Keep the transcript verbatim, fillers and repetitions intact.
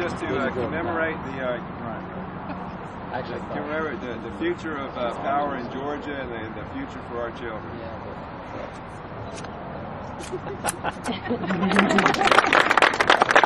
just to uh, commemorate the uh, Actually, to commemorate the, the future of uh, power in Georgia and the, and the future for our children. Yeah, but, uh,